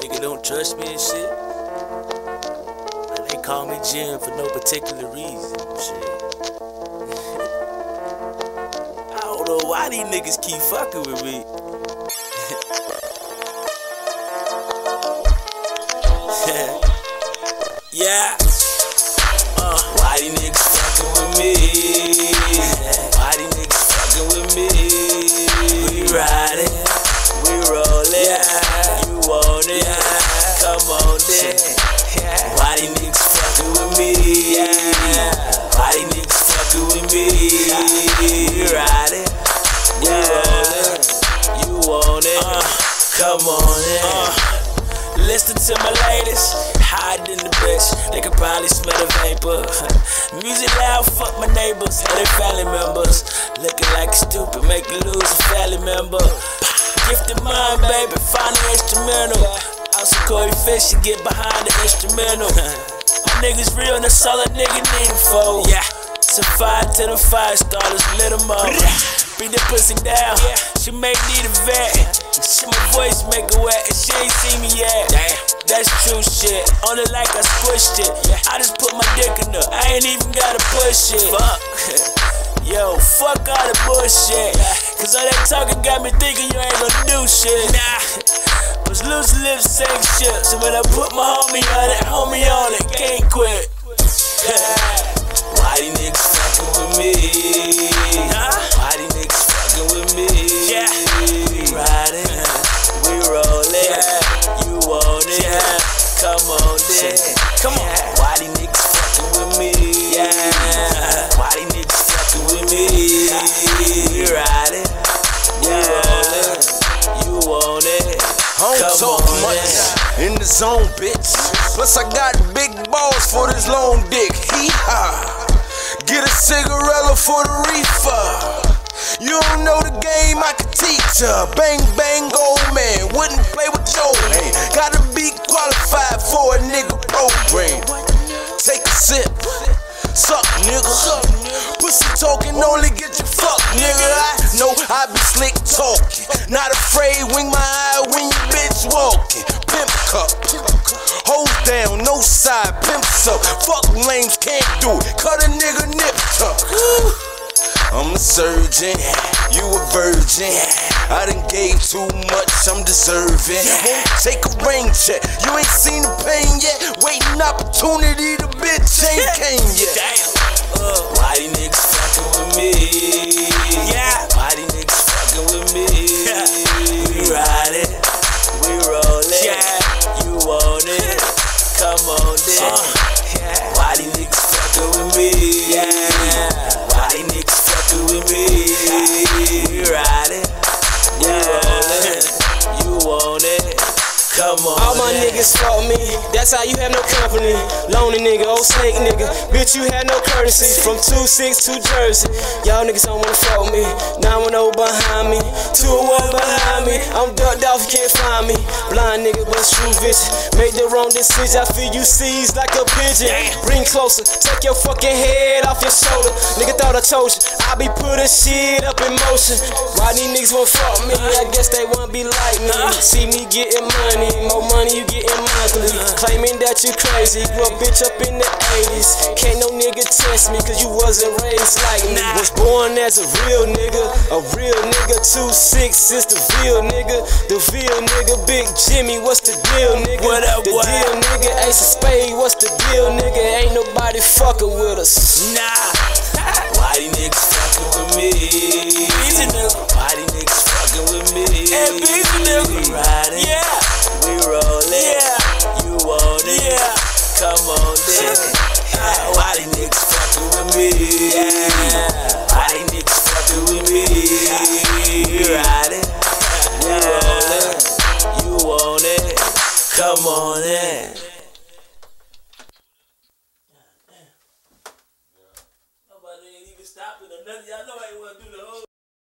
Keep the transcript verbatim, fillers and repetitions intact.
Nigga don't trust me and shit. Like they call me Jim for no particular reason. Shit. I don't know why these niggas keep fucking with me. Yeah. Uh, why these niggas fucking with me? Why these niggas fucking with me? We riding, we rolling, yeah. You want it, yeah. Come on then. Yeah. Why these niggas fucking with me? Yeah. Why these niggas fucking with me? We riding, we yeah. rolling, you want it, uh, come on then. Uh, listen to my latest. Hiding in the bitch, they could probably smell the vapor. Music loud, fuck my neighbors and their family members. Looking like stupid, make you lose a family member. Gifted mine, baby, find the instrumental. Out some Corey Fish and get behind the instrumental. My niggas real, and that's all a nigga need for. Yeah, some fire to the fire starters, lit them up. Bring that pussy down, she may need a vet. Shit, my voice make her wet, and she ain't seen me yet. Damn. That's true shit, on it like I squished it. I just put my dick in her, I ain't even gotta push it. Fuck, yo, fuck all the bullshit. Cause all that talking got me thinking you ain't gonna do shit. Nah, but loose lips sink ships. And when I put my homie on it, homie on it, can't quit. Why these niggas fucking with me? Huh? Why these niggas fucking with me? Yeah. We riding, we rolling, yeah. You want it, yeah. Come on then, come on. Yeah. Why these niggas fucking with me? Yeah. Why these niggas fucking with me? We riding, we rolling, you want it. I don't talk much in the zone, bitch. Plus I got big balls for this long dick. Hee-haw. Get a cigarette for the reefer. You don't know the game, I can teach her. Bang, bang, old man, wouldn't play with your man. Gotta be qualified for a nigga program. Take a sip, suck nigga. Pussy talking only get you fucked, nigga. I know I be slick talking, not afraid, wing my eye when you bitch walking. Pimp cup, hold down, no side, pimps up. Fuck lames, can't do it, cut a nigga nip tuck. I'm a surgeon, you a virgin. I done gave too much, I'm deserving. Won't take a rain check, you ain't seen the pain yet. Waiting opportunity, the bitch ain't came yet. Damn. Uh, why these niggas fucking with me? Yeah. Why these niggas fucking with me? Yeah. We ride it, we roll it. Yeah. You want it? Come on then. Uh, yeah. Why these niggas fucking with me? Yeah. Why these niggas fucking with me? We riding, we rollin', you want it, come on. All my niggas fought me, that's how you have no company. Lonely nigga, old snake nigga, bitch you had no courtesy. From two six to Jersey, y'all niggas don't wanna fuck me. nine one oh behind me, two oh one behind me. I'm ducked off, you can't find me. Blind nigga, but true vision. Made the wrong decision, I feel you seized like a pigeon. Bring closer, take your fucking head off your shoulder. Nigga thought I told you, I be putting shit up in motion. Why these niggas won't fuck me? I guess they won't be like me. See me getting money, more money you getting monthly. Claiming that you crazy, grew a bitch up in the eighties. Can't no nigga test me, cause you wasn't raised like me. Was born as a real nigga, a real nigga. Two six is the real nigga, the real nigga. Big Jimmy, what's the deal, nigga? What up, what? The deal, nigga. Ace of Spades, what's the deal, nigga? Ain't nobody fucking with us. Nah. Why these niggas fucking with me? Beezy nigga. Why these niggas fucking with me? Hey, Beezy nigga. We riding, yeah. We rolling, yeah. You want it, yeah. Come on, then. Yeah. Why these niggas fucking with me? Yeah. Why these niggas fucking with me? We riding, we rolling, you want it. Come on in.